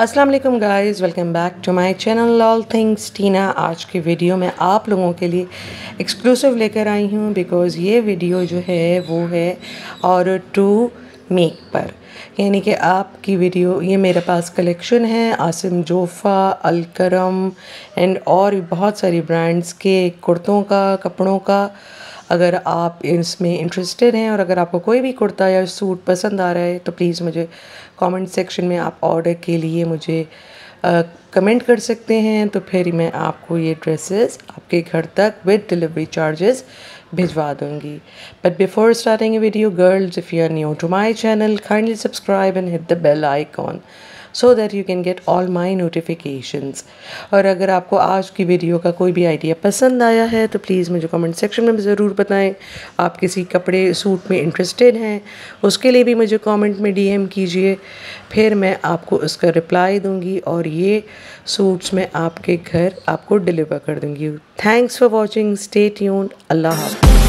अस्सलाम वालेकुम guys, welcome back to my channel all things Tina. आज की वीडियो में आप लोगों के लिए एक्सक्लूसिव लेकर आई हूँ बिकॉज़ ये वीडियो जो है वो है ऑर्डर टू मेक पर, यानी कि आपकी वीडियो। ये मेरे पास कलेक्शन है आसिम जोफ़ा, अलकरम एंड और बहुत सारी ब्रांड्स के कुर्तों का, कपड़ों का। अगर आप इसमें इंटरेस्टेड हैं और अगर आपको कोई भी कुर्ता या सूट पसंद आ रहा है तो प्लीज़ मुझे कमेंट सेक्शन में आप ऑर्डर के लिए मुझे कमेंट कर सकते हैं, तो फिर मैं आपको ये ड्रेसेस आपके घर तक विद डिलीवरी चार्जेस भिजवा दूँगी। But before starting video girls, if you are new to my channel kindly subscribe and hit the bell icon so that you can get all my notifications. और अगर आपको आज की वीडियो का कोई भी आइडिया पसंद आया है तो प्लीज़ मुझे कमेंट सेक्शन में ज़रूर बताएं। आप किसी कपड़े सूट में इंटरेस्टेड हैं उसके लिए भी मुझे कमेंट में डीएम कीजिए, फिर मैं आपको उसका रिप्लाई दूंगी और ये सूट्स मैं आपके घर आपको डिलीवर कर दूंगी। Thanks for watching, stay tuned, अल्लाह हाफ़िज़।